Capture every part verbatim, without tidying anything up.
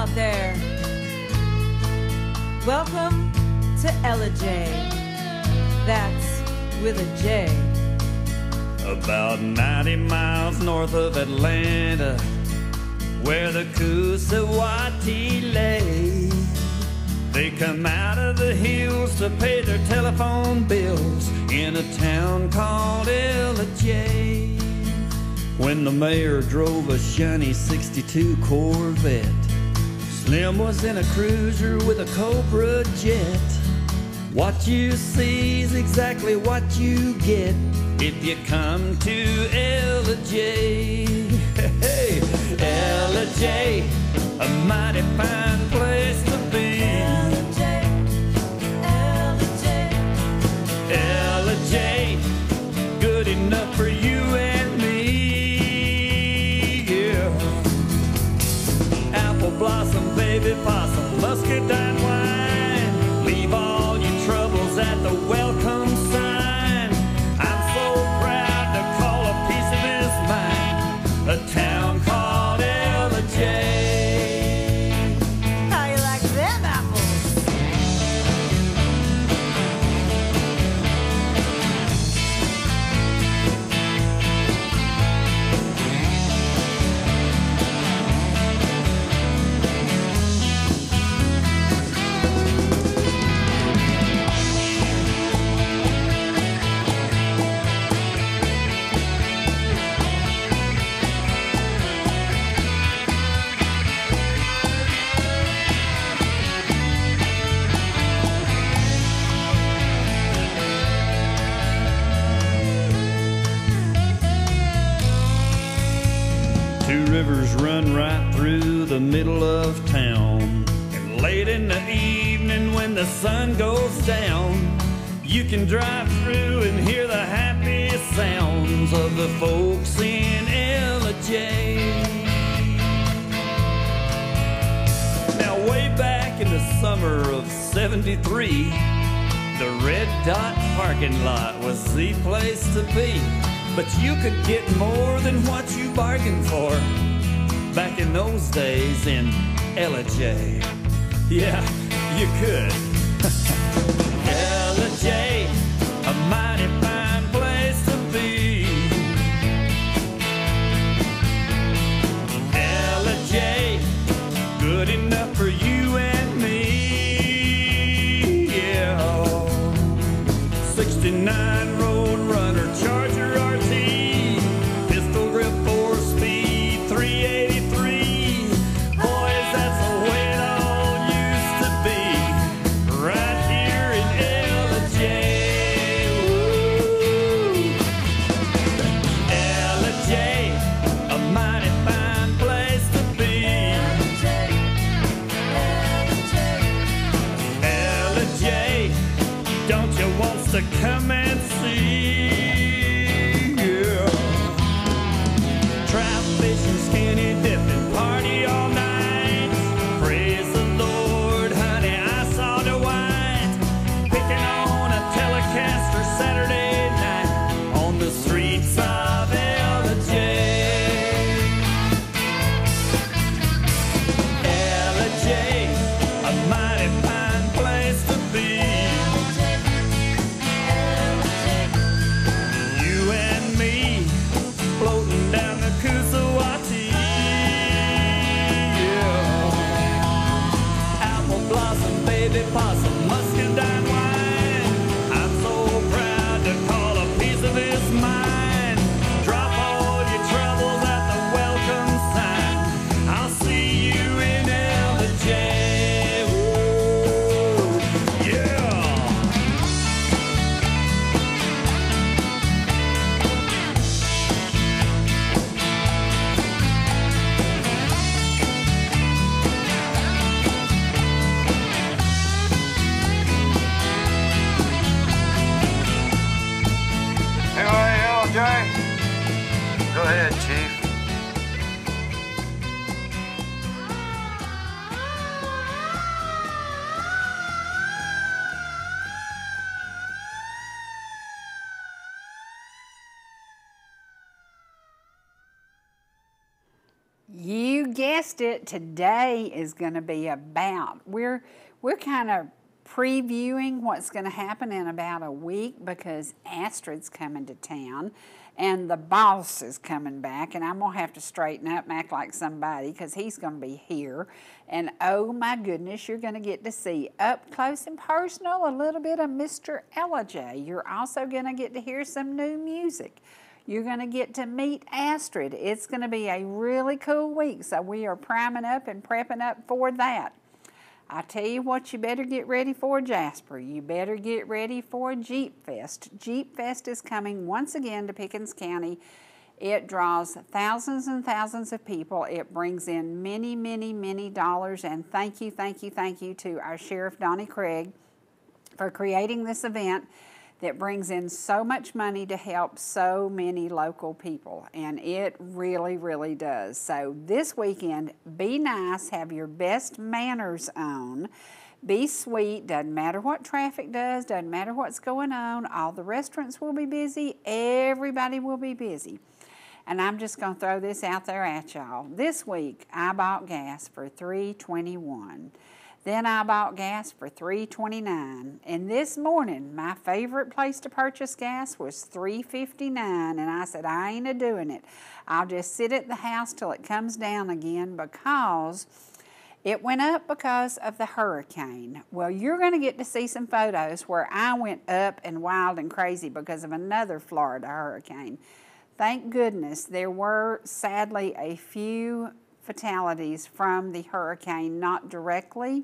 out there. Welcome to Ellijay. That's with a J. About ninety miles north of Atlanta, where the Coosawattee lay, they come out of the hills to pay their telephone bills in a town called Ellijay. When the mayor drove a shiny sixty-two Corvette, Slim was in a cruiser with a Cobra jet. What you see's exactly what you get if you come to Ellijay. Hey, Ellijay, a mighty fine place to be. Ellijay, Ellijay, Ellijay, good enough for you and me. Yeah. Apple blossom, baby possum, muscadine wine. Leave all your troubles at the welcome sign. I'm so proud to call a piece of this mine a town called Ellijay. Run right through the middle of town, and late in the evening when the sun goes down, you can drive through and hear the happy sounds of the folks in Ellijay. Now way back in the summer of seventy-three, the Red Dot parking lot was the place to be. But you could get more than what you bargained for back in those days in Ellijay. Yeah, you could. Ellijay, a mighty fine place to be. Ellijay, good enough for you and me. Yeah. sixty-nine Road Runner Charger R T, pistol grip four speed three eighty. To come and see, yeah. Trout fishing, skinny dipping, party all night. Praise the Lord, honey, I saw Dwight picking on a Telecaster Saturday night on the streets of Ellijay. Ellijay, a mighty fine place to be. Possum, muscadine wine. I'm so proud to call a piece of his mine. Drop all your troubles at the welcome sign. I'll see you in Ellijay. Ooh, yeah. Go ahead, Chief. You you guessed it, today is going to be about. We're, we're kind of previewing what's going to happen in about a week because Astrid's coming to town and the boss is coming back, and I'm going to have to straighten up and act like somebody because he's going to be here. And oh my goodness, you're going to get to see up close and personal a little bit of Mister Ellijay. You're also going to get to hear some new music. You're going to get to meet Astrid. It's going to be a really cool week, so we are priming up and prepping up for that. I tell you what, you better get ready for, Jasper. You better get ready for Jeep Fest. Jeep Fest is coming once again to Pickens County. It draws thousands and thousands of people. It brings in many, many, many dollars. And thank you, thank you, thank you to our Sheriff Donnie Craig for creating this event that brings in so much money to help so many local people. And it really, really does. So this weekend, be nice, have your best manners on, be sweet, doesn't matter what traffic does, doesn't matter what's going on, all the restaurants will be busy, everybody will be busy. And I'm just gonna throw this out there at y'all. This week, I bought gas for three twenty-one. Then I bought gas for three twenty-nine, and this morning my favorite place to purchase gas was three fifty-nine, and I said, I ain't a-doing it. I'll just sit at the house till it comes down again, because it went up because of the hurricane. Well, you're going to get to see some photos where I went up and wild and crazy because of another Florida hurricane. Thank goodness there were sadly a few fatalities from the hurricane, not directly,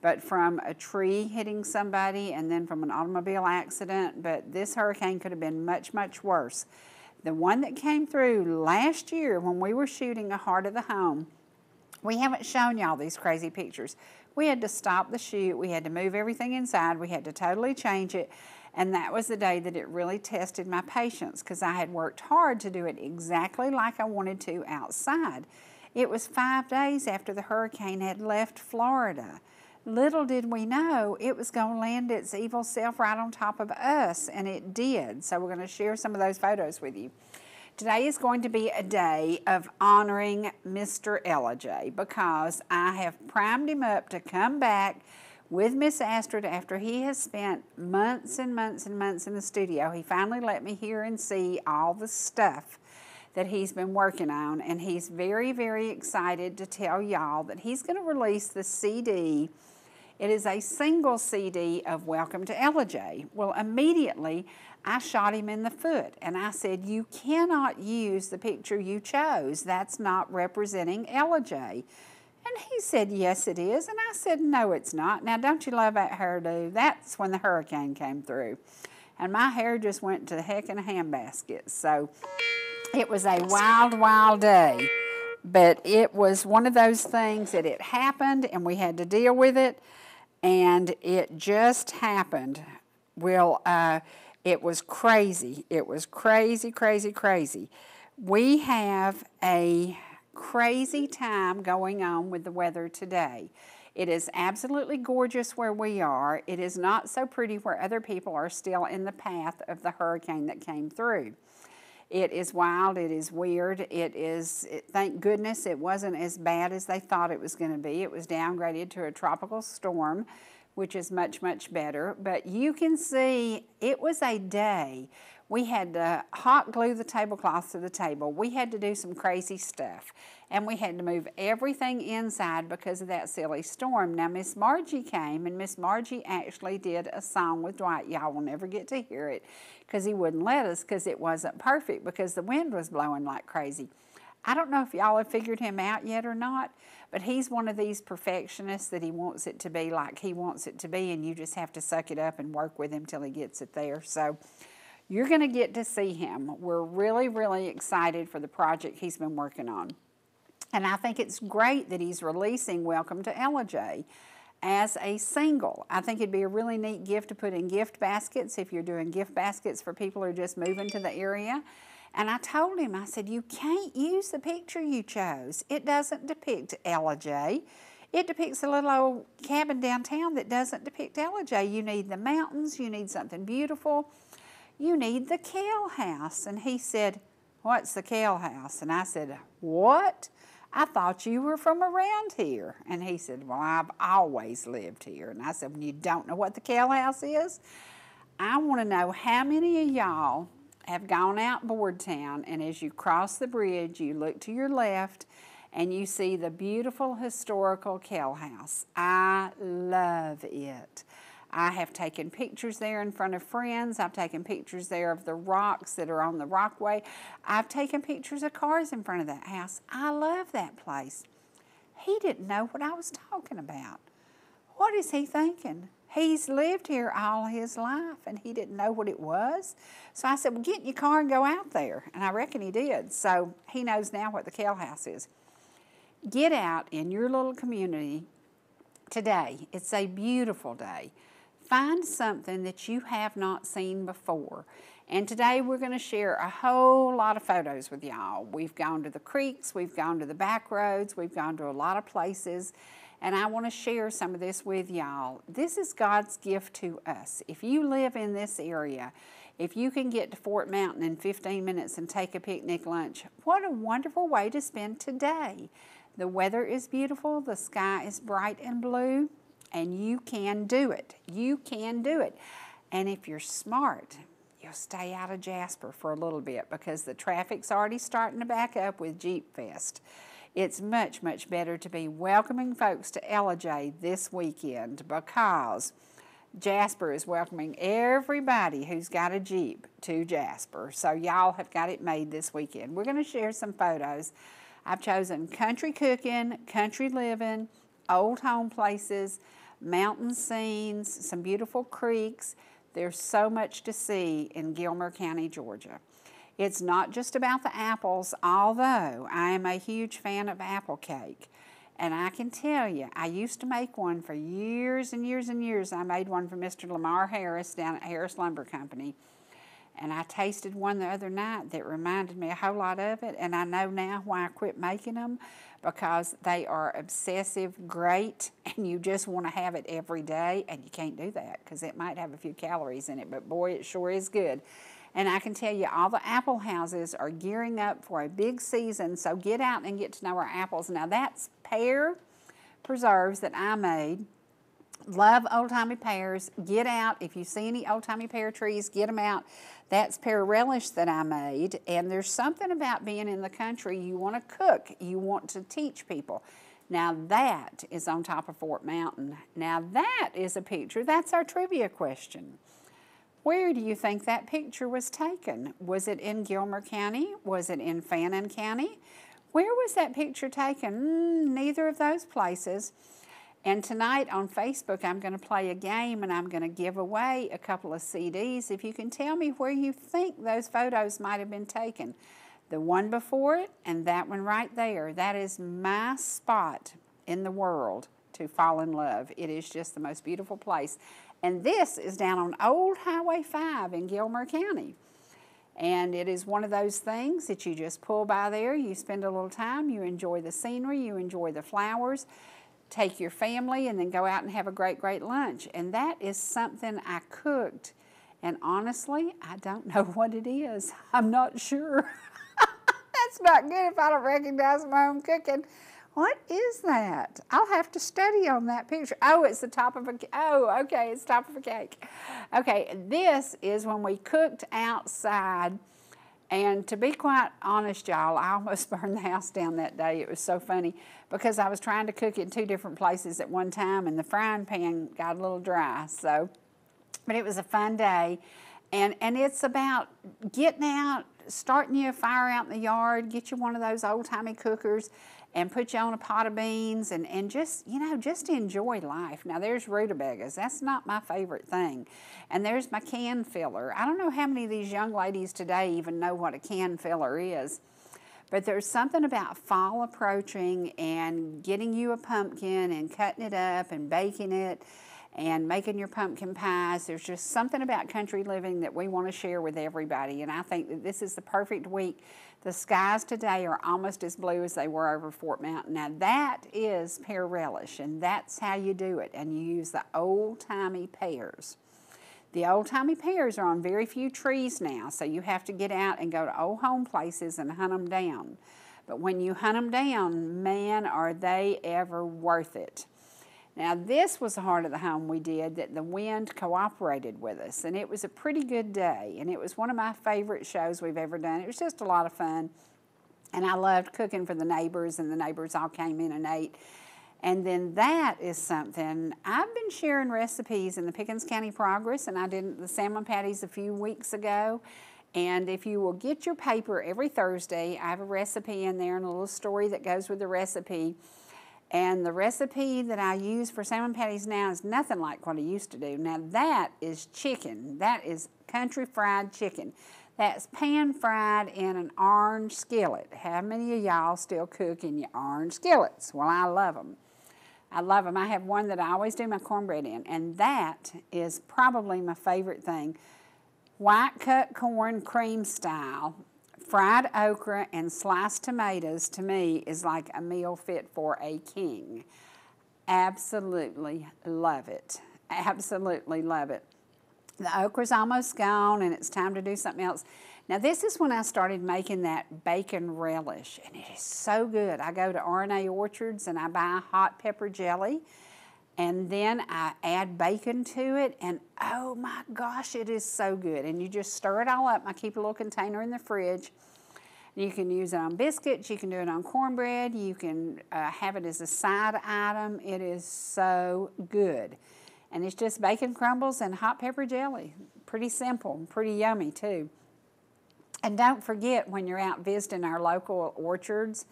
but from a tree hitting somebody and then from an automobile accident. But this hurricane could have been much, much worse. The one that came through last year when we were shooting A Heart of the Home, we haven't shown y'all these crazy pictures. We had to stop the shoot. We had to move everything inside. We had to totally change it. And that was the day that it really tested my patience, because I had worked hard to do it exactly like I wanted to outside. It was five days after the hurricane had left Florida. Little did we know it was going to land its evil self right on top of us, and it did. So we're going to share some of those photos with you. Today is going to be a day of honoring Mister Ellijay, because I have primed him up to come back with Miss Astrid after he has spent months and months and months in the studio. He finally let me hear and see all the stuff that he's been working on, and he's very, very excited to tell y'all that he's going to release the C D. It is a single C D of Welcome to Ellijay. Well, immediately I shot him in the foot, and I said, you cannot use the picture you chose. That's not representing Ellijay. And he said, yes, it is. And I said, no, it's not. Now, don't you love that hairdo? That's when the hurricane came through, and my hair just went to the heck in a handbasket. So it was a wild, wild day, but it was one of those things that it happened and we had to deal with it, and it just happened. Well, uh, it was crazy. It was crazy, crazy, crazy. We have a crazy time going on with the weather today. It is absolutely gorgeous where we are. It is not so pretty where other people are still in the path of the hurricane that came through. It is wild, it is weird, it is, it, thank goodness it wasn't as bad as they thought it was going to be. It was downgraded to a tropical storm, which is much, much better. But you can see it was a day. We had to hot glue the tablecloth to the table. We had to do some crazy stuff. And we had to move everything inside because of that silly storm. Now, Miss Margie came, and Miss Margie actually did a song with Dwight. Y'all will never get to hear it because he wouldn't let us, because it wasn't perfect, because the wind was blowing like crazy. I don't know if y'all have figured him out yet or not, but he's one of these perfectionists that he wants it to be like he wants it to be, and you just have to suck it up and work with him till he gets it there. So you're going to get to see him. We're really, really excited for the project he's been working on. And I think it's great that he's releasing Welcome to Ellijay as a single. I think it'd be a really neat gift to put in gift baskets if you're doing gift baskets for people who are just moving to the area. And I told him, I said, you can't use the picture you chose. It doesn't depict Ellijay. It depicts a little old cabin downtown that doesn't depict Ellijay. You need the mountains. You need something beautiful. You need the Kell House. And he said, what's the Kell House? And I said, what? I thought you were from around here. And he said, well, I've always lived here. And I said, well, you don't know what the Kell House is? I want to know how many of y'all have gone out Boardtown, and as you cross the bridge, you look to your left, and you see the beautiful historical Kell House. I love it. I have taken pictures there in front of friends. I've taken pictures there of the rocks that are on the rockway. I've taken pictures of cars in front of that house. I love that place. He didn't know what I was talking about. What is he thinking? He's lived here all his life, and he didn't know what it was. So I said, well, get in your car and go out there. And I reckon he did. So he knows now what the Kell House is. Get out in your little community today. It's a beautiful day. Find something that you have not seen before. And today we're going to share a whole lot of photos with y'all. We've gone to the creeks, we've gone to the back roads, we've gone to a lot of places. And I want to share some of this with y'all. This is God's gift to us. If you live in this area, if you can get to Fort Mountain in fifteen minutes and take a picnic lunch, what a wonderful way to spend today. The weather is beautiful, the sky is bright and blue, and you can do it. You can do it. And if you're smart, you'll stay out of Jasper for a little bit because the traffic's already starting to back up with Jeep Fest. It's much, much better to be welcoming folks to Ellijay this weekend because Jasper is welcoming everybody who's got a Jeep to Jasper. So y'all have got it made this weekend. We're going to share some photos. I've chosen country cooking, country living, old home places, mountain scenes, some beautiful creeks. There's so much to see in Gilmer County, Georgia. It's not just about the apples, although I am a huge fan of apple cake. And I can tell you, I used to make one for years and years and years. I made one for Mister Lamar Harris down at Harris Lumber Company. And I tasted one the other night that reminded me a whole lot of it. And I know now why I quit making them, because they are obsessive, great, and you just want to have it every day. And you can't do that because it might have a few calories in it, but boy, it sure is good. And I can tell you, all the apple houses are gearing up for a big season, so get out and get to know our apples. Now, that's pear preserves that I made. Love old-timey pears. Get out. If you see any old-timey pear trees, get them out. That's pear relish that I made. And there's something about being in the country. You want to cook. You want to teach people. Now, that is on top of Fort Mountain. Now, that is a picture. That's our trivia question. Where do you think that picture was taken? Was it in Gilmer County? Was it in Fannin County? Where was that picture taken? Mm, neither of those places. And tonight on Facebook, I'm going to play a game, and I'm going to give away a couple of C Ds. If you can tell me where you think those photos might have been taken. The one before it and that one right there. That is my spot in the world to fall in love. It is just the most beautiful place. And this is down on Old Highway five in Gilmer County. And it is one of those things that you just pull by there, you spend a little time, you enjoy the scenery, you enjoy the flowers, take your family, and then go out and have a great, great lunch. And that is something I cooked. And honestly, I don't know what it is. I'm not sure. That's not good if I don't recognize my own cooking. What is that? I'll have to study on that picture. Oh, it's the top of a, oh, okay, it's top of a cake. Okay, this is when we cooked outside. And to be quite honest, y'all, I almost burned the house down that day. It was so funny because I was trying to cook in two different places at one time, and the frying pan got a little dry. So, but it was a fun day. And, and it's about getting out, starting you a fire out in the yard, get you one of those old-timey cookers, and put you on a pot of beans, and, and just, you know, just enjoy life. Now, there's rutabagas. That's not my favorite thing. And there's my can filler. I don't know how many of these young ladies today even know what a can filler is, but there's something about fall approaching and getting you a pumpkin and cutting it up and baking it and making your pumpkin pies. There's just something about country living that we want to share with everybody, and I think that this is the perfect week. The skies today are almost as blue as they were over Fort Mountain. Now, that is pear relish, and that's how you do it, and you use the old-timey pears. The old-timey pears are on very few trees now, so you have to get out and go to old home places and hunt them down. But when you hunt them down, man, are they ever worth it. Now, this was the Heart of the Home we did that the wind cooperated with us, and it was a pretty good day, and it was one of my favorite shows we've ever done. It was just a lot of fun, and I loved cooking for the neighbors, and the neighbors all came in and ate. And then that is something, I've been sharing recipes in the Pickens County Progress, and I did the salmon patties a few weeks ago. And if you will get your paper every Thursday, I have a recipe in there and a little story that goes with the recipe. And the recipe that I use for salmon patties now is nothing like what I used to do. Now that is chicken. That is country fried chicken. That's pan fried in an orange skillet. How many of y'all still cook in your orange skillets? Well, I love them. I love them. I have one that I always do my cornbread in. And that is probably my favorite thing. White cut corn cream style. Fried okra and sliced tomatoes, to me, is like a meal fit for a king. Absolutely love it. Absolutely love it. The okra's almost gone, and it's time to do something else. Now, this is when I started making that bacon relish, and it is so good. I go to R and A Orchards, and I buy hot pepper jelly, and then I add bacon to it, and oh my gosh, it is so good. And you just stir it all up. I keep a little container in the fridge. You can use it on biscuits, you can do it on cornbread, you can uh, have it as a side item. It is so good. And it's just bacon crumbles and hot pepper jelly. Pretty simple and pretty yummy too. And don't forget, when you're out visiting our local orchards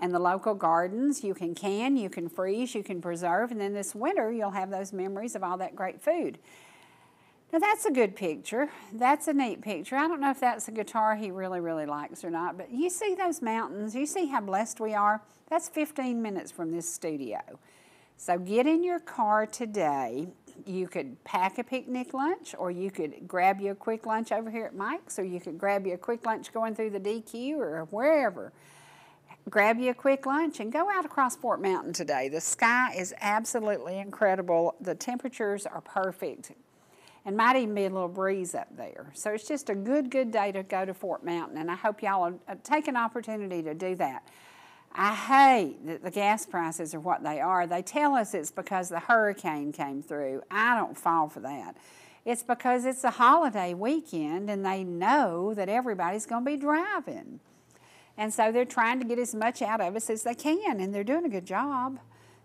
and the local gardens, you can can, you can freeze, you can preserve, and then this winter you'll have those memories of all that great food. Now that's a good picture. That's a neat picture. I don't know if that's a guitar he really, really likes or not, but you see those mountains, you see how blessed we are. That's fifteen minutes from this studio. So get in your car today. You could pack a picnic lunch, or you could grab you a quick lunch over here at Mike's, or you could grab you a quick lunch going through the D Q or wherever. Grab you a quick lunch and go out across Fort Mountain today. The sky is absolutely incredible. The temperatures are perfect, and might even be a little breeze up there. So it's just a good, good day to go to Fort Mountain, and I hope y'all take an opportunity to do that. I hate that the gas prices are what they are. They tell us it's because the hurricane came through. I don't fall for that. It's because it's a holiday weekend, and they know that everybody's going to be driving. And so they're trying to get as much out of us as they can, and they're doing a good job.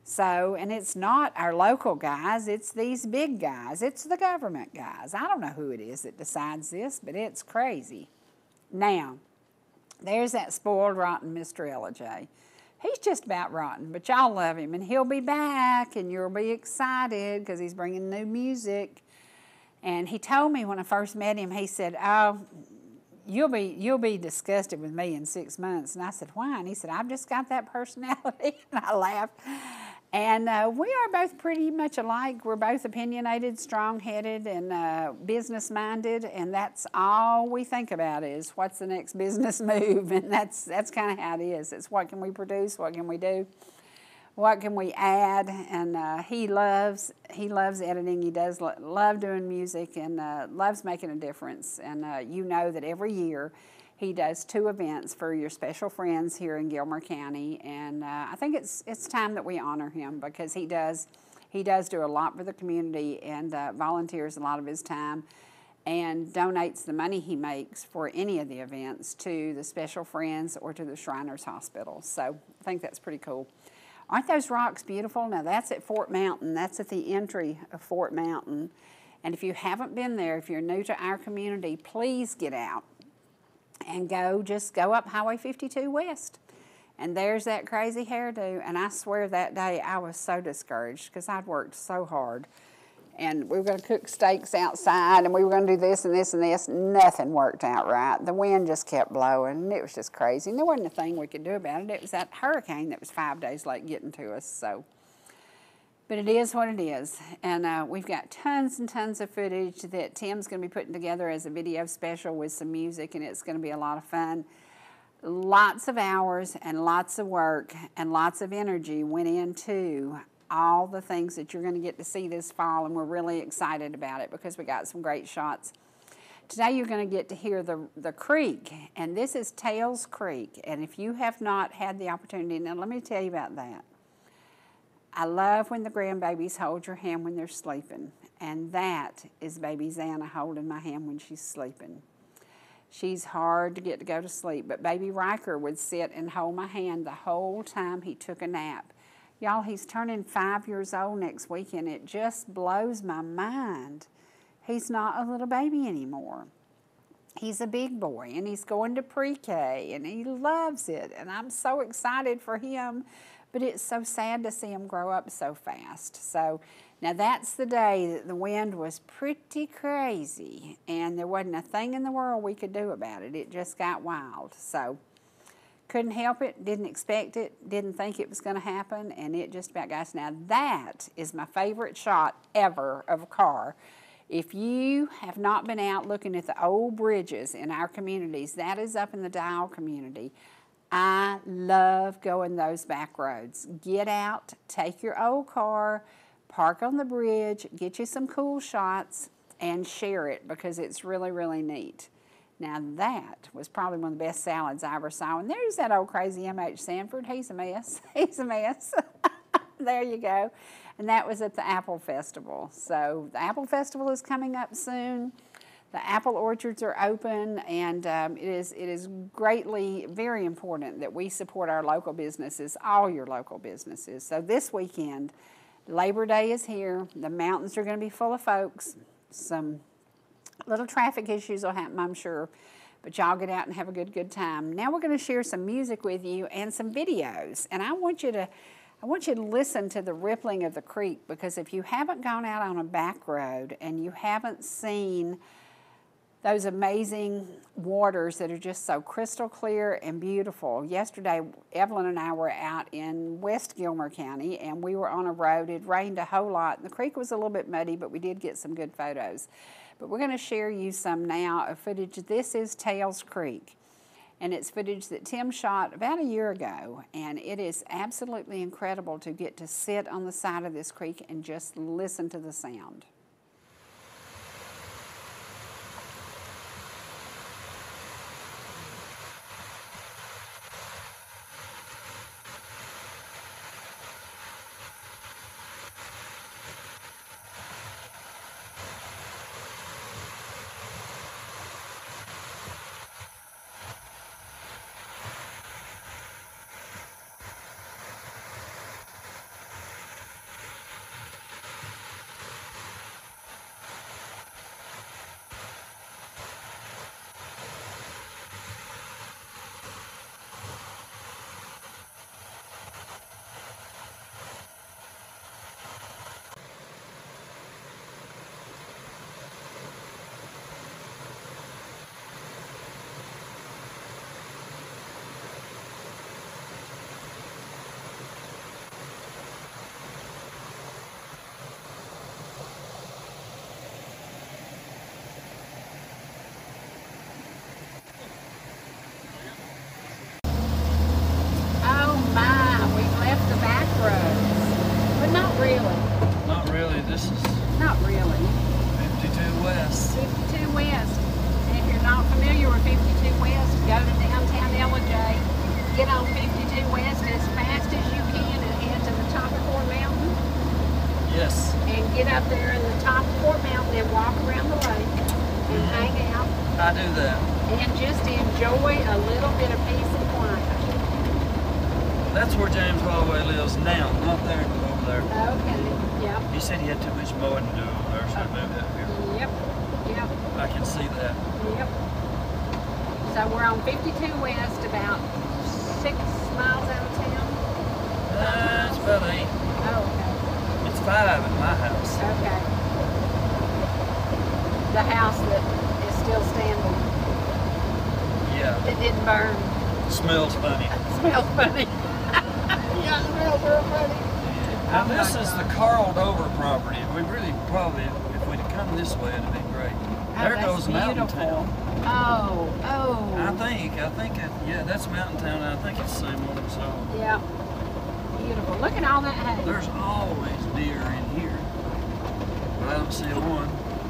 So, and it's not our local guys, it's these big guys, it's the government guys. I don't know who it is that decides this, but it's crazy. Now, there's that spoiled, rotten Mister Ellijay. He's just about rotten, but y'all love him, and he'll be back, and you'll be excited because he's bringing new music. And he told me when I first met him, he said, oh, You'll be, you'll be disgusted with me in six months. And I said, why? And he said, I've just got that personality. And I laughed. And uh, we are both pretty much alike. We're both opinionated, strong-headed, and uh, business-minded. And that's all we think about is what's the next business move. And that's, that's kind of how it is. It's what can we produce? What can we do? What can we add? And uh, he loves he loves editing. He does lo love doing music, and uh, loves making a difference. And uh, you know that every year he does two events for your special friends here in Gilmer County. And uh, I think it's it's time that we honor him, because he does he does do a lot for the community, and uh, volunteers a lot of his time, and donates the money he makes for any of the events to the special friends or to the Shriners Hospital. So I think that's pretty cool. Aren't those rocks beautiful? Now that's at Fort Mountain. That's at the entry of Fort Mountain. And if you haven't been there, if you're new to our community, please get out and go, just go up Highway fifty-two West. And there's that crazy hairdo. And I swear that day I was so discouraged, because I'd worked so hard. And we were gonna cook steaks outside, and we were gonna do this and this and this. Nothing worked out right. The wind just kept blowing, and it was just crazy. And there wasn't a thing we could do about it. It was that hurricane that was five days late getting to us, so. But it is what it is. And uh, we've got tons and tons of footage that Tim's gonna be putting together as a video special with some music, and it's gonna be a lot of fun. Lots of hours and lots of work and lots of energy went into all the things that you're going to get to see this fall, and we're really excited about it because we got some great shots. Today you're going to get to hear the, the creek, and this is Tails Creek. And if you have not had the opportunity, now let me tell you about that. I love when the grandbabies hold your hand when they're sleeping, and that is baby Zanna holding my hand when she's sleeping. She's hard to get to go to sleep, but baby Riker would sit and hold my hand the whole time he took a nap. Y'all, he's turning five years old next week, and it just blows my mind. He's not a little baby anymore. He's a big boy, and he's going to pre-K, and he loves it, and I'm so excited for him, but it's so sad to see him grow up so fast. So now that's the day that the wind was pretty crazy, and there wasn't a thing in the world we could do about it. It just got wild. So couldn't help it, didn't expect it, didn't think it was going to happen, and it just about got us. Now that is my favorite shot ever of a car. If you have not been out looking at the old bridges in our communities, that is up in the Dial community. I love going those back roads. Get out, take your old car, park on the bridge, get you some cool shots, and share it because it's really, really neat. Now that was probably one of the best salads I ever saw. And there's that old crazy M H Sanford. He's a mess. He's a mess. There you go. And that was at the Apple Festival. So the Apple Festival is coming up soon. The apple orchards are open, and um, it is it is greatly, very important that we support our local businesses, all your local businesses. So this weekend, Labor Day is here. The mountains are going to be full of folks. Some little traffic issues will happen, I'm sure. But y'all get out and have a good, good time. Now we're going to share some music with you and some videos. And I want you to... I want you to listen to the rippling of the creek, because if you haven't gone out on a back road and you haven't seen those amazing waters that are just so crystal clear and beautiful. Yesterday, Evelyn and I were out in West Gilmer County, and we were on a road. It rained a whole lot. The creek was a little bit muddy, but we did get some good photos. But we're going to share you some now of footage. This is Tails Creek. And it's footage that Tim shot about a year ago, and it is absolutely incredible to get to sit on the side of this creek and just listen to the sound.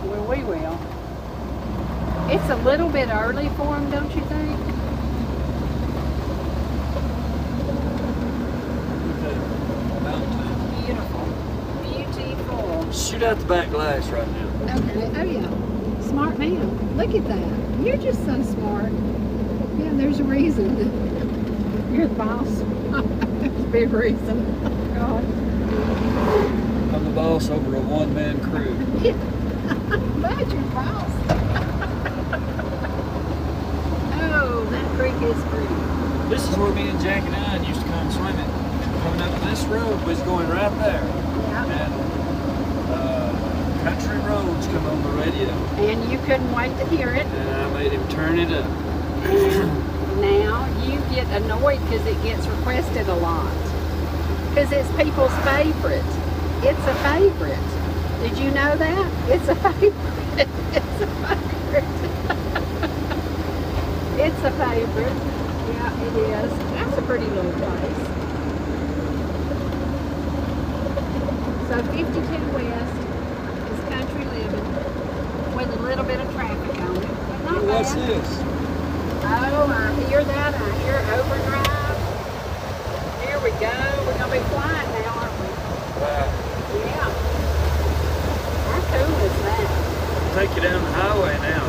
Well, we will. It's a little bit early for them, don't you think? Beautiful. Beautiful. Shoot out the back glass right now. Okay. Oh, yeah. Smart man. Look at that. You're just so smart. Yeah, there's a reason. You're the boss. There's a big reason. God. I'm the boss over a one-man crew. Yeah. I'm glad you're the boss. Oh, that creek is pretty. This is where me and Jack and I used to come swimming. Coming up this road was going right there. Yeah. And uh, country roads come on the radio. And you couldn't wait to hear it. And I made him turn it up. Now you get annoyed because it gets requested a lot. Because it's people's favorite. It's a favorite. Did you know that? It's a favorite. It's a favorite. It's a favorite. Yeah, it is. That's a pretty little place. So fifty-two West is country living with a little bit of traffic on it. But not What's bad. this? Oh, I hear that. I hear overdrive. Here we go. We're going to be flying now, aren't we? Wow. Yeah. How cool is that? Take you down the highway now.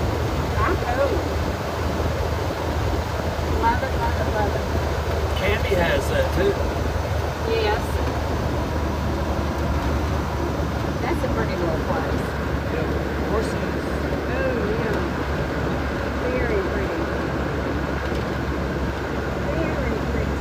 How cool. Love it, love it, love it. Candy has that too. Yes. That's a pretty little place. Yeah, horses. Oh yeah. Very pretty. Very pretty.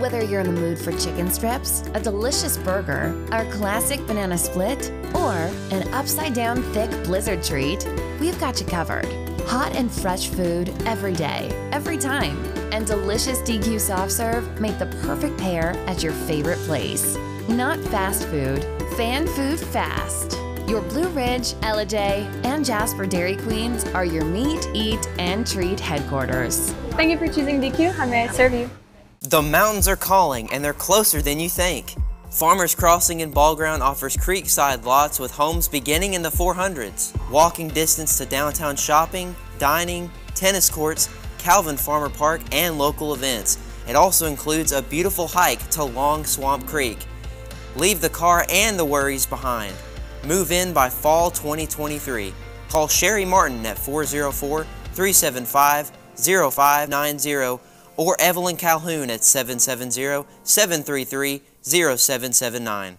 Whether you're in the mood for chicken strips, a delicious burger, our classic banana split, or an upside-down thick blizzard treat, we've got you covered. Hot and fresh food every day, every time, and delicious D Q soft serve make the perfect pair at your favorite place. Not fast food, fan food fast. Your Blue Ridge, Ellijay, and Jasper Dairy Queens are your meet, eat, and treat headquarters. Thank you for choosing D Q. How may I serve you? The mountains are calling, and they're closer than you think. Farmers Crossing in Ball Ground offers creekside lots with homes beginning in the four hundreds. Walking distance to downtown shopping, dining, tennis courts, Calvin Farmer Park, and local events. It also includes a beautiful hike to Long Swamp Creek. Leave the car and the worries behind. Move in by fall twenty twenty-three. Call Sherry Martin at four oh four, three seven five, oh five nine oh or Evelyn Calhoun at seven seven zero, seven three three, zero seven seven nine.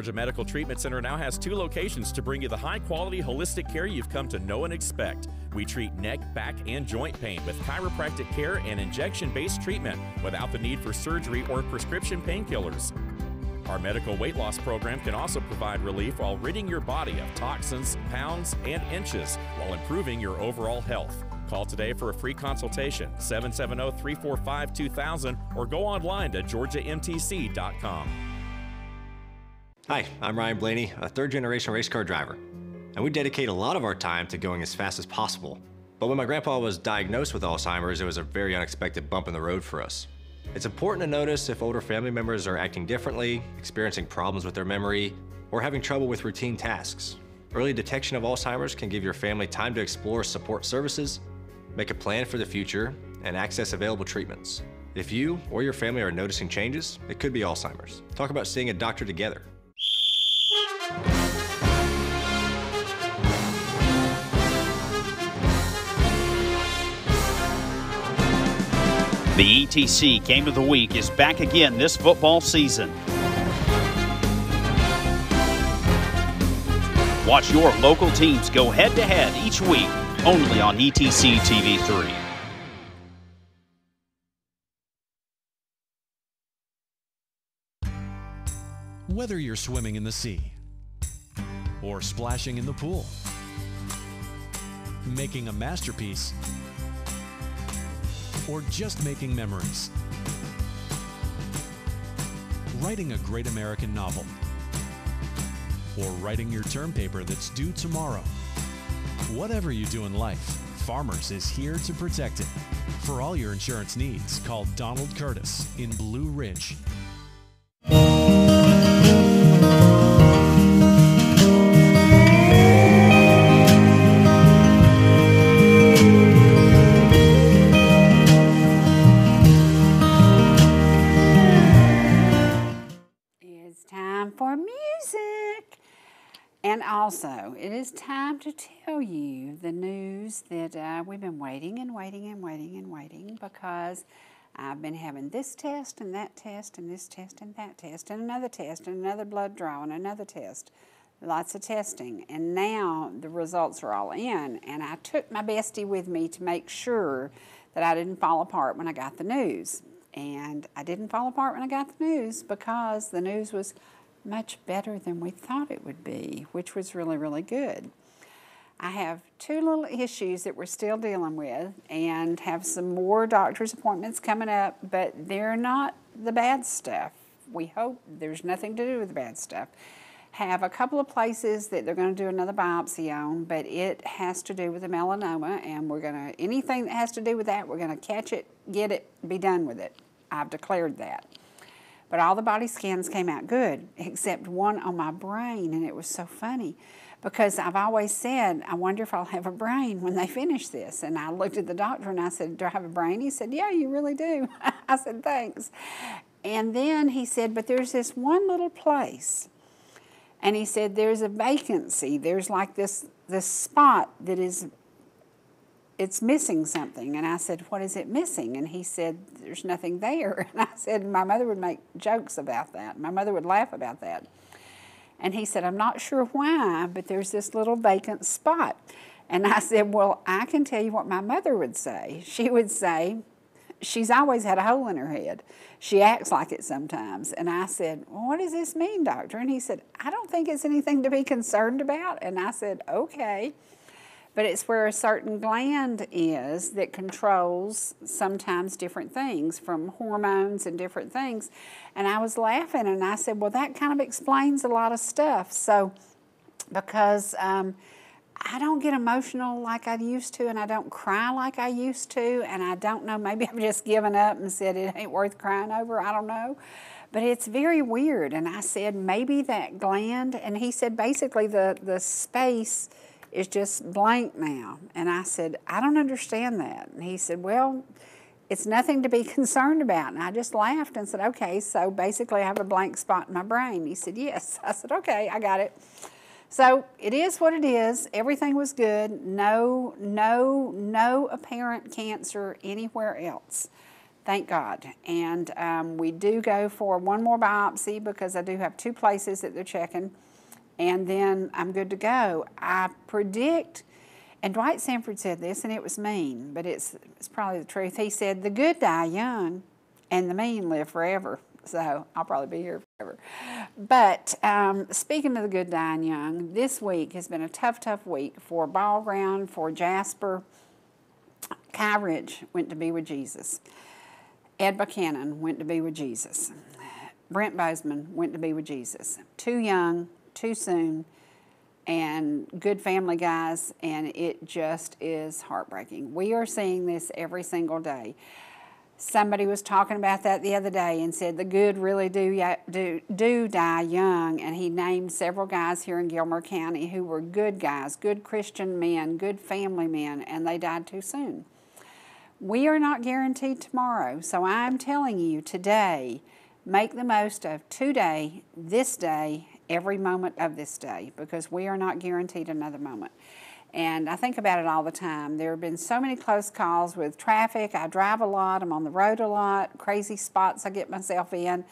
Georgia Medical Treatment Center now has two locations to bring you the high-quality, holistic care you've come to know and expect. We treat neck, back, and joint pain with chiropractic care and injection-based treatment without the need for surgery or prescription painkillers. Our medical weight loss program can also provide relief while ridding your body of toxins, pounds, and inches while improving your overall health. Call today for a free consultation, seven seven zero, three four five, two thousand, or go online to georgia m t c dot com. Hi, I'm Ryan Blaney, a third-generation race car driver, and we dedicate a lot of our time to going as fast as possible. But when my grandpa was diagnosed with Alzheimer's, it was a very unexpected bump in the road for us. It's important to notice if older family members are acting differently, experiencing problems with their memory, or having trouble with routine tasks. Early detection of Alzheimer's can give your family time to explore support services, make a plan for the future, and access available treatments. If you or your family are noticing changes, it could be Alzheimer's. Talk about seeing a doctor together. The E T C Game of the Week is back again this football season. Watch your local teams go head-to-head each week, only on E T C T V three. Whether you're swimming in the sea or splashing in the pool, making a masterpiece, or just making memories, writing a great American novel, or writing your term paper that's due tomorrow. Whatever you do in life, Farmers is here to protect it. For all your insurance needs, call Donald Curtis in Blue Ridge. And also, it is time to tell you the news that uh, we've been waiting and waiting and waiting and waiting, because I've been having this test and that test and this test and that test and another test and another blood draw and another test. Lots of testing. And now the results are all in, and I took my bestie with me to make sure that I didn't fall apart when I got the news. And I didn't fall apart when I got the news, because the news was much better than we thought it would be, which was really, really good. I have two little issues that we're still dealing with, and have some more doctor's appointments coming up, but they're not the bad stuff. We hope there's nothing to do with the bad stuff. Have a couple of places that they're going to do another biopsy on, but it has to do with the melanoma, and we're going to, anything that has to do with that, we're going to catch it, get it, be done with it. I've declared that. But all the body scans came out good, except one on my brain, and it was so funny, because I've always said, I wonder if I'll have a brain when they finish this. And I looked at the doctor and I said, do I have a brain? He said, yeah, you really do. I said, thanks. And then he said, but there's this one little place. And he said, there's a vacancy. There's like this, this spot that is, it's missing something. And I said, what is it missing? And he said, there's nothing there. And I said, my mother would make jokes about that. My mother would laugh about that. And he said, I'm not sure why, but there's this little vacant spot. And I said, well, I can tell you what my mother would say. She would say, she's always had a hole in her head. She acts like it sometimes. And I said, well, what does this mean, doctor? And he said, I don't think it's anything to be concerned about. And I said, okay. But it's where a certain gland is that controls sometimes different things, from hormones and different things. And I was laughing, and I said, well, that kind of explains a lot of stuff. So, because um, I don't get emotional like I used to, and I don't cry like I used to, and I don't know, maybe I've just given up and said it ain't worth crying over, I don't know. But it's very weird. And I said, maybe that gland, and he said basically the, the space is just blank now. And I said, I don't understand that. And he said, well, it's nothing to be concerned about. And I just laughed and said, okay, so basically I have a blank spot in my brain. He said, yes. I said, okay, I got it. So it is what it is. Everything was good. No, no, no apparent cancer anywhere else. Thank God. And um, we do go for one more biopsy because I do have two places that they're checking. And then I'm good to go. I predict, and Dwight Sanford said this, and it was mean, but it's, it's probably the truth. He said, the good die young and the mean live forever. So I'll probably be here forever. But um, speaking of the good dying young, this week has been a tough, tough week for Ball Ground, for Jasper. Kai Ridge went to be with Jesus. Ed Buchanan went to be with Jesus. Brent Bozeman went to be with Jesus. Too young, too soon, and good family guys, and it just is heartbreaking. We are seeing this every single day. Somebody was talking about that the other day and said the good really do, do, do die young, and he named several guys here in Gilmer County who were good guys, good Christian men, good family men, and they died too soon. We are not guaranteed tomorrow, so I'm telling you today, make the most of today, this day, every moment of this day, because we are not guaranteed another moment. And I think about it all the time. There have been so many close calls with traffic. I drive a lot. I'm on the road a lot. Crazy spots I get myself in.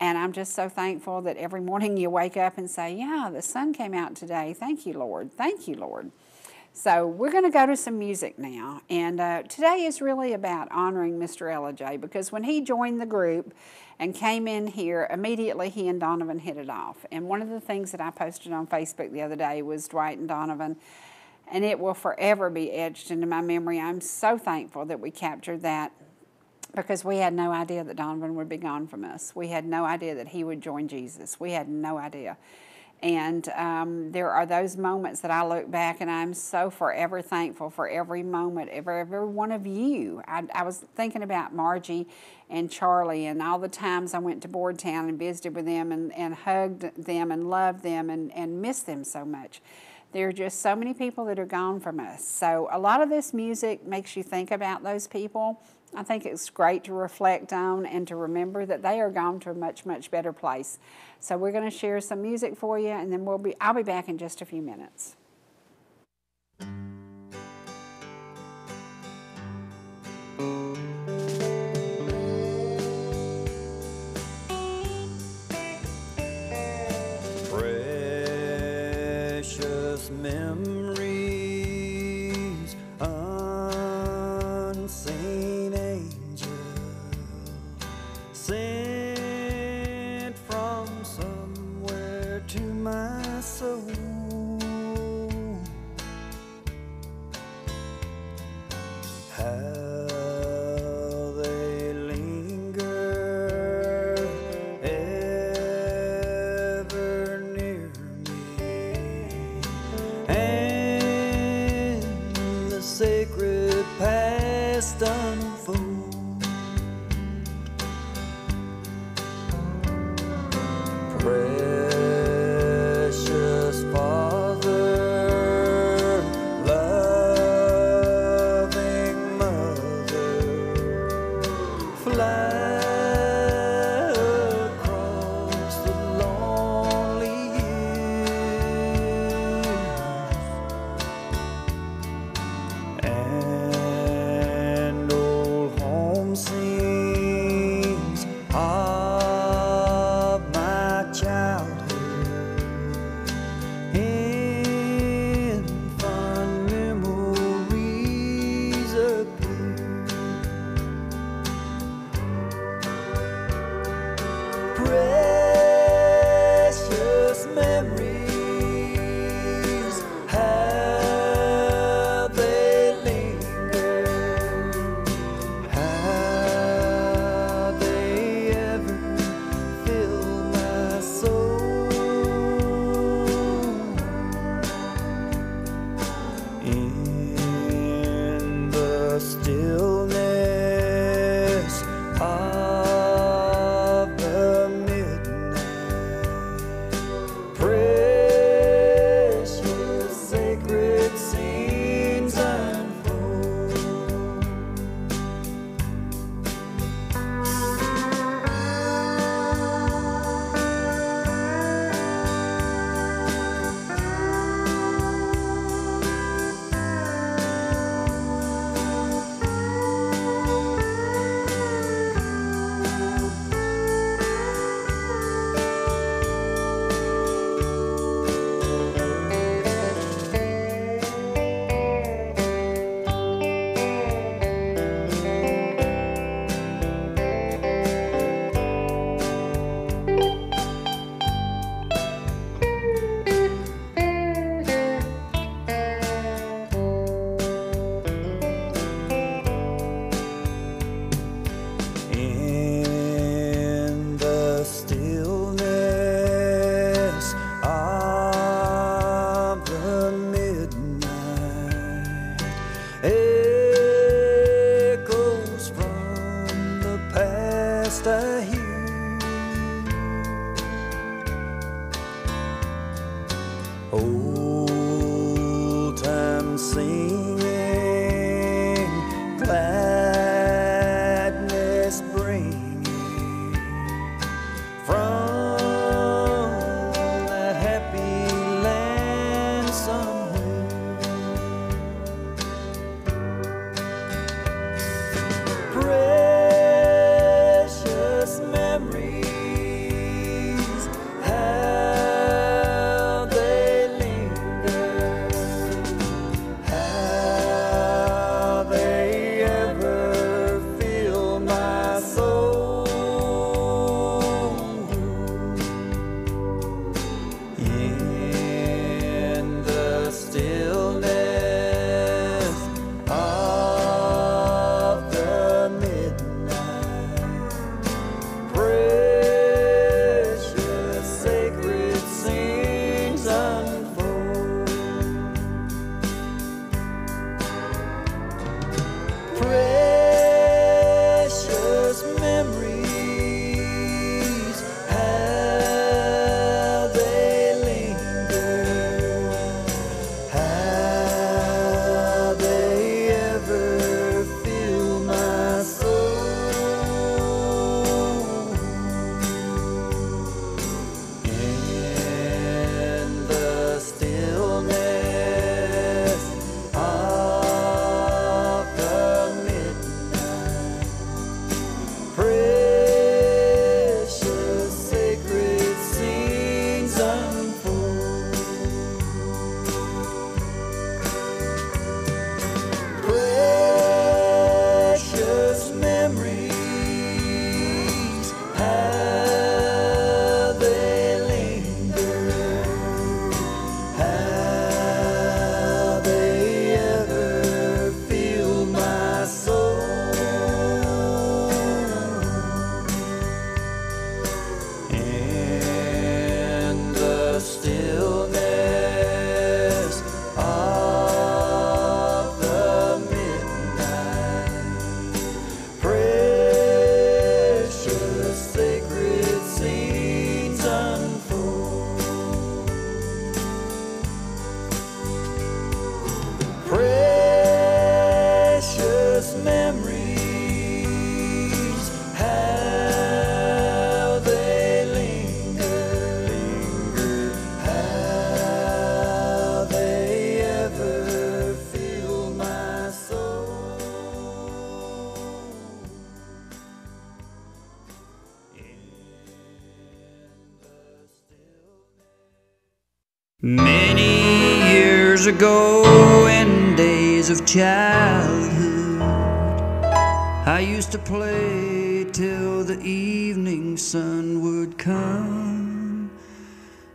And I'm just so thankful that every morning you wake up and say, yeah, the sun came out today. Thank you, Lord. Thank you, Lord. So we're going to go to some music now. And uh, today is really about honoring Mister Ellijay, because when he joined the group and came in here, immediately he and Donovan hit it off. And one of the things that I posted on Facebook the other day was Dwight and Donovan. And it will forever be etched into my memory. I'm so thankful that we captured that, because we had no idea that Donovan would be gone from us. We had no idea that he would join Jesus. We had no idea. And um, there are those moments that I look back and I'm so forever thankful for every moment, every, every one of you. I, I was thinking about Margie and Charlie and all the times I went to Boardtown and visited with them and, and hugged them and loved them and, and missed them so much. There are just so many people that are gone from us. So a lot of this music makes you think about those people. I think it's great to reflect on and to remember that they are gone to a much, much better place. So we're going to share some music for you, and then we'll be, I'll be back in just a few minutes. Memories, unseen angels sent from somewhere to my soul. How they linger ever near me. And the sacred past unfolds. Precious Father, loving Mother, fly across the lonely years. And oh, come singing, gladness bringing from the happy land somewhere. Precious memories. Many years ago, in days of childhood, I used to play till the evening sun would come,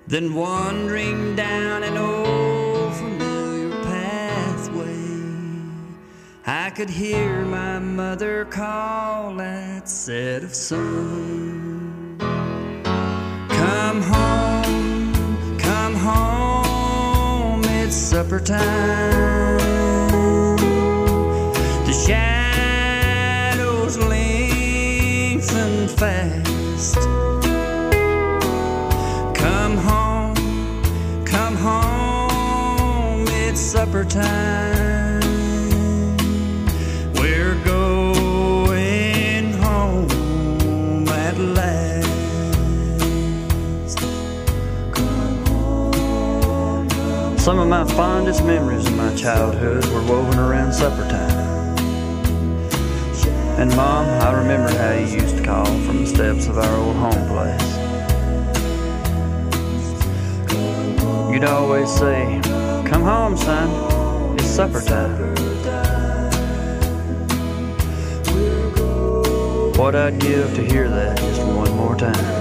then wandering down an old familiar pathway, I could hear my mother call that set of sun. Come home, come home, it's supper time. The shadows lengthen fast. Come home, come home, it's supper time. We're going home at last. Some of my fondest memories of my childhood were woven around supper time. And Mom, I remember how you used to call from the steps of our old home place. You'd always say, "Come home, son, it's supper time." What I'd give to hear that just one more time.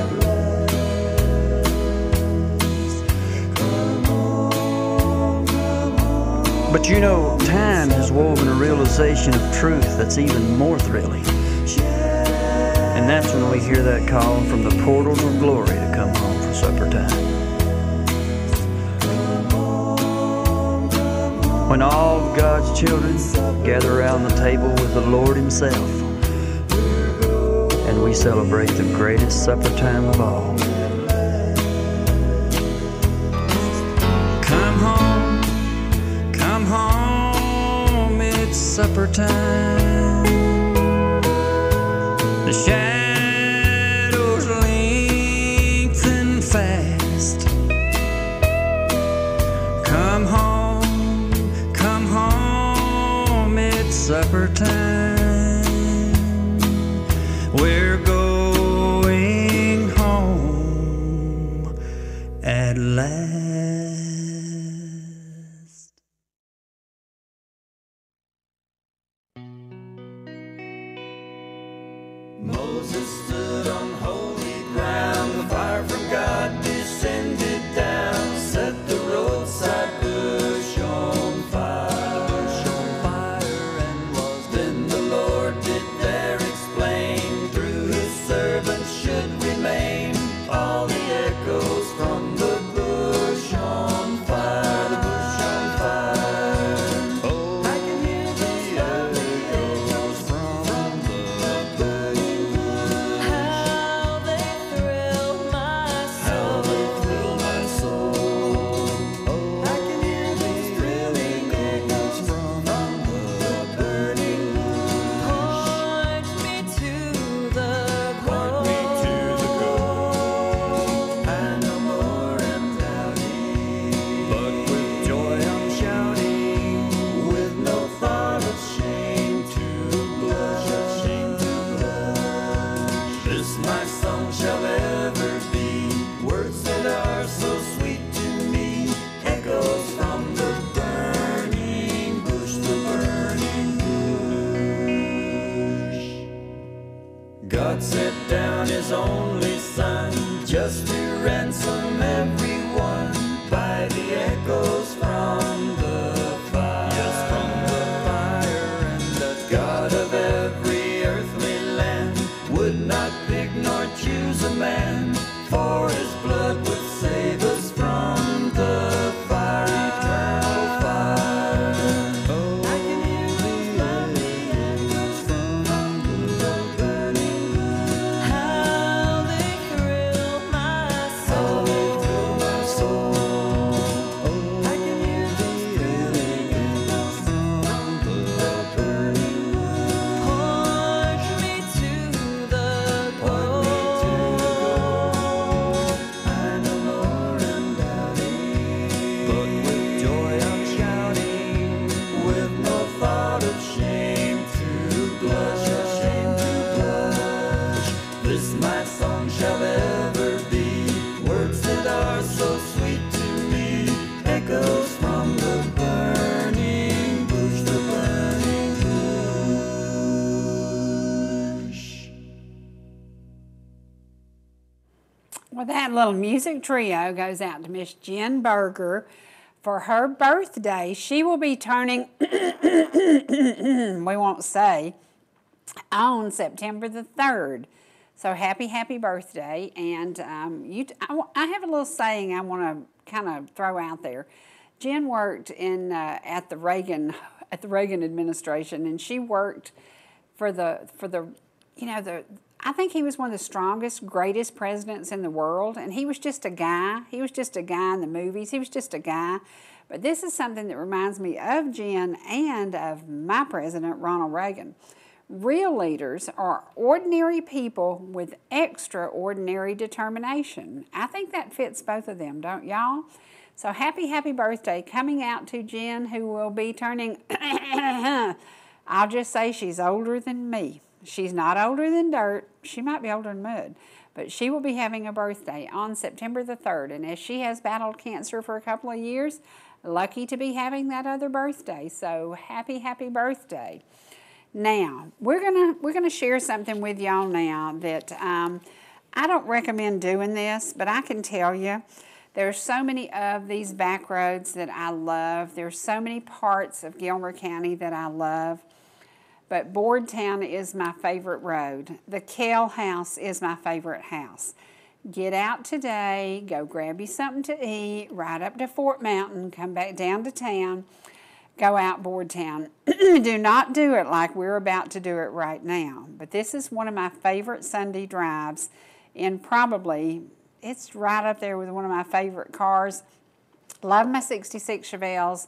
But you know, time has woven a realization of truth that's even more thrilling. And that's when we hear that call from the portals of glory to come home for supper time. When all of God's children gather around the table with the Lord Himself, and we celebrate the greatest supper time of all. Come home. supper time. The shadows lengthen fast. Come home, come home, it's supper time. We're going home at last. Little music trio goes out to Miss Jen Berger for her birthday. She will be turning, we won't say, on September the third. So happy, happy birthday. And um, you, I, I have a little saying I want to kind of throw out there. Jen worked in uh, at the Reagan at the Reagan administration, and she worked for the for the you know the. I think he was one of the strongest, greatest presidents in the world, and he was just a guy. He was just a guy in the movies. He was just a guy. But this is something that reminds me of Jen and of my president, Ronald Reagan. Real leaders are ordinary people with extraordinary determination. I think that fits both of them, don't y'all? So happy, happy birthday coming out to Jen, who will be turning, I'll just say she's older than me. She's not older than dirt. She might be older than mud, but she will be having a birthday on September the third. And as she has battled cancer for a couple of years, lucky to be having that other birthday. So happy, happy birthday. Now, we're gonna we're gonna share something with y'all now that um, I don't recommend doing this, but I can tell you there's so many of these back roads that I love. There's so many parts of Gilmer County that I love. But Boardtown is my favorite road. The Kell House is my favorite house. Get out today, go grab you something to eat, ride up to Fort Mountain, come back down to town, go out Boardtown. Do not do it like we're about to do it right now. But this is one of my favorite Sunday drives, and probably it's right up there with one of my favorite cars. Love my sixty-six Chevelles.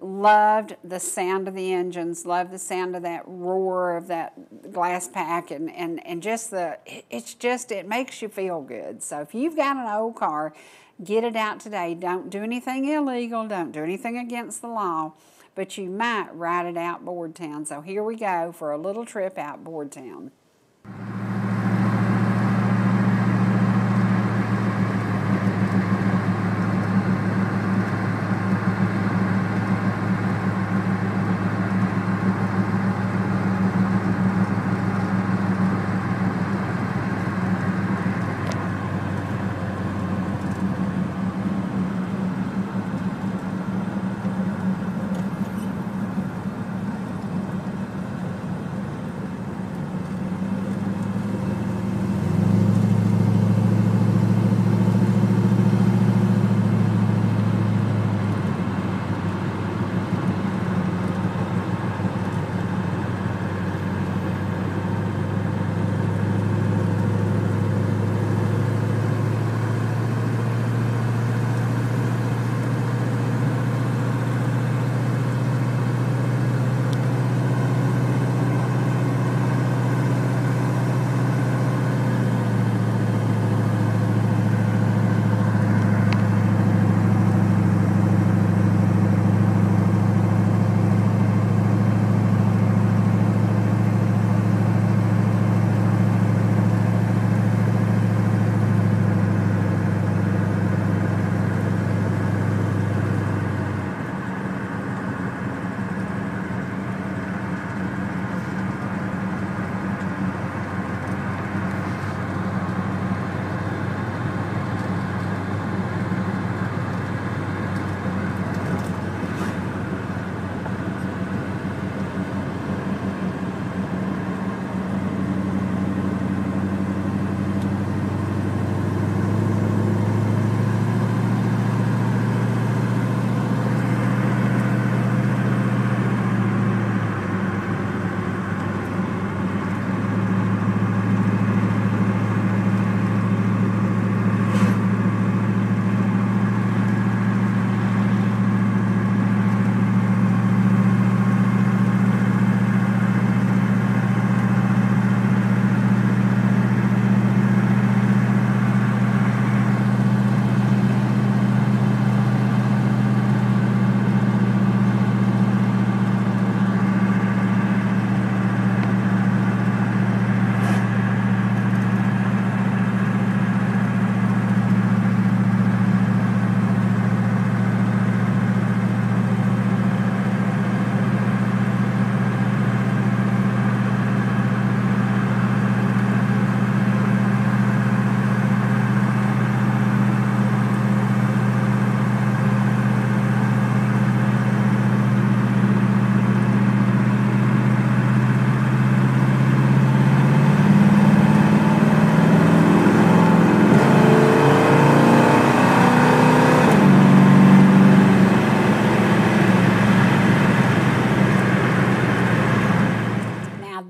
Loved the sound of the engines, loved the sound of that roar of that glass pack, and, and, and just the, it's just, it makes you feel good. So if you've got an old car, get it out today. Don't do anything illegal, don't do anything against the law, but you might ride it out Boardtown. So here we go for a little trip out Boardtown.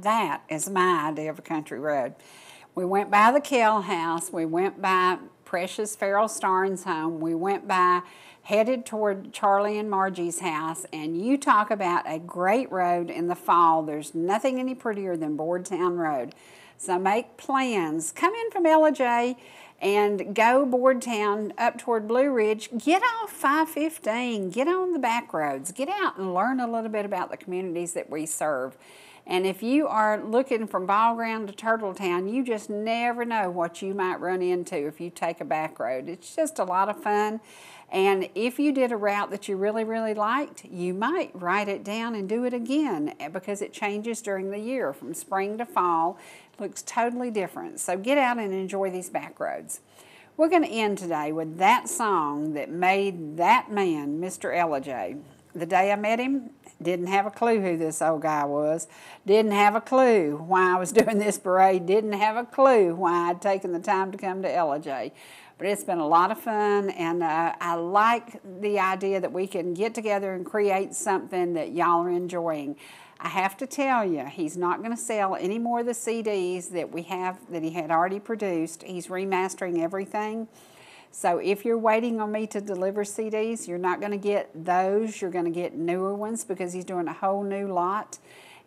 That is my idea of a country road. We went by the Kell House, we went by Precious Farrell Starnes' home, we went by, headed toward Charlie and Margie's house, and you talk about a great road in the fall. There's nothing any prettier than Boardtown Road. So make plans. Come in from Ellijay and go Boardtown up toward Blue Ridge. Get off five fifteen, get on the back roads, get out and learn a little bit about the communities that we serve. And if you are looking from Ball Ground to Turtletown, you just never know what you might run into if you take a back road. It's just a lot of fun. And if you did a route that you really, really liked, you might write it down and do it again because it changes during the year. From spring to fall, it looks totally different. So get out and enjoy these back roads. We're going to end today with that song that made that man, Mister Ellijay. The day I met him, didn't have a clue who this old guy was, didn't have a clue why I was doing this parade, didn't have a clue why I'd taken the time to come to Ellijay. But it's been a lot of fun, and uh, I like the idea that we can get together and create something that y'all are enjoying. I have to tell you, he's not going to sell any more of the C Ds that we have that he had already produced. He's remastering everything. So if you're waiting on me to deliver C Ds, you're not going to get those. You're going to get newer ones because he's doing a whole new lot.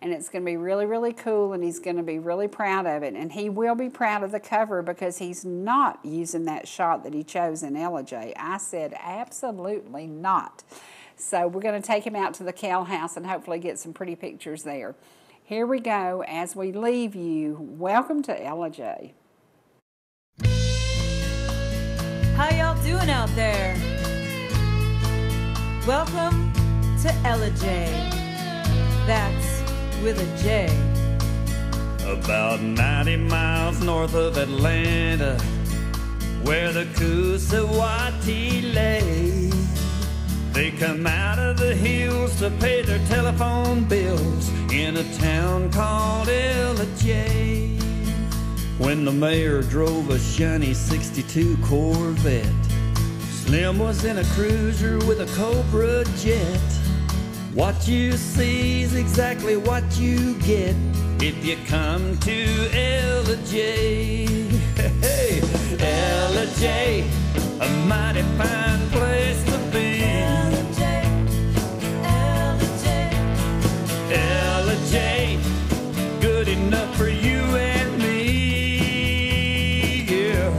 And it's going to be really, really cool, and he's going to be really proud of it. And he will be proud of the cover because he's not using that shot that he chose in Ellijay. I said, absolutely not. So we're going to take him out to the Kell House and hopefully get some pretty pictures there. Here we go as we leave you. Welcome to Ellijay. How y'all doing out there? Welcome to Ellijay. That's with a J. About ninety miles north of Atlanta, where the Coosawattee lay, they come out of the hills to pay their telephone bills in a town called Ellijay. When the mayor drove a shiny sixty-two Corvette, Slim was in a cruiser with a Cobra jet. What you see's exactly what you get if you come to Ellijay. Hey, Ellijay, a mighty fine place to be. Ellijay, Ellijay, Ellijay, good enough for you and me. Yeah.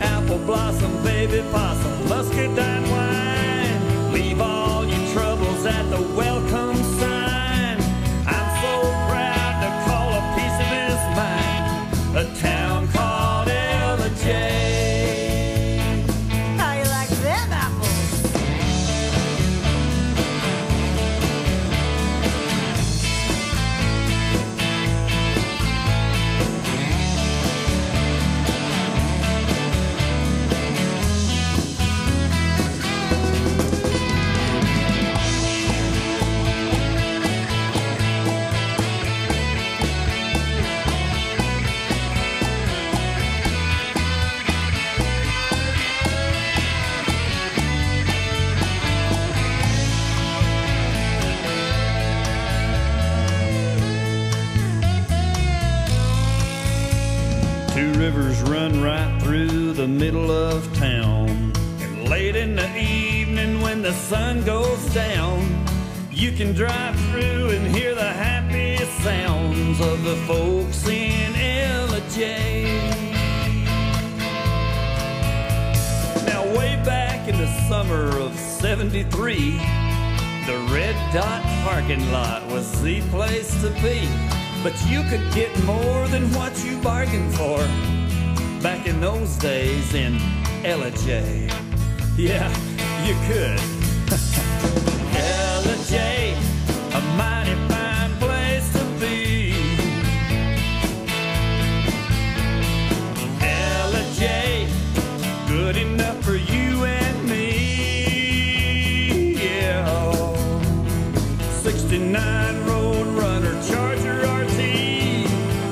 Apple blossom, baby possum, muscadine wine, leave all at the welcome sign. I'm so proud to call a piece of his mind a town called Ellijay. How you like them apples? Rivers run right through the middle of town, and late in the evening when the sun goes down, you can drive through and hear the happy sounds of the folks in Ellijay. Now way back in the summer of seventy-three, the Red Dot parking lot was the place to be. But you could get more than what you bargained for back in those days in Ellijay. Yeah, you could. Ellijay, a mighty fine place to be. Ellijay, good enough for you and me. Yeah. sixty-nine Road Runner Charger R T,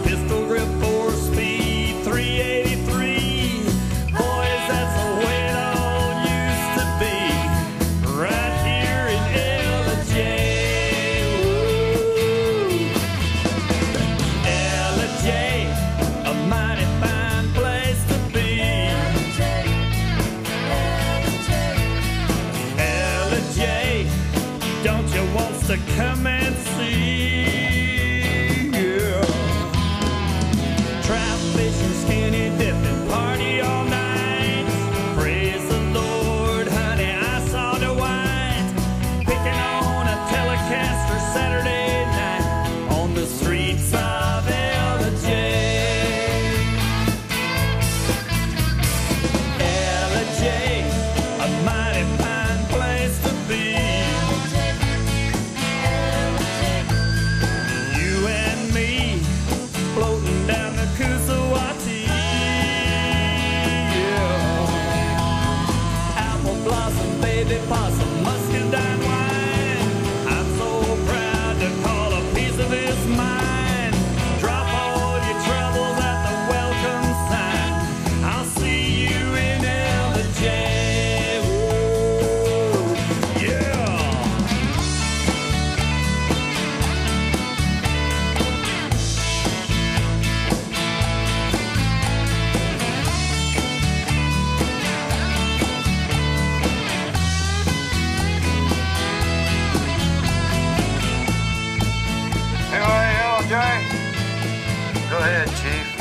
pistol grip four speed three eighty-three. Boys, that's the way it all used to be, right here in Ellijay. Ellijay, a mighty fine place to be. Ellijay, Ellijay, don't you want to come and see? ahead, Chief.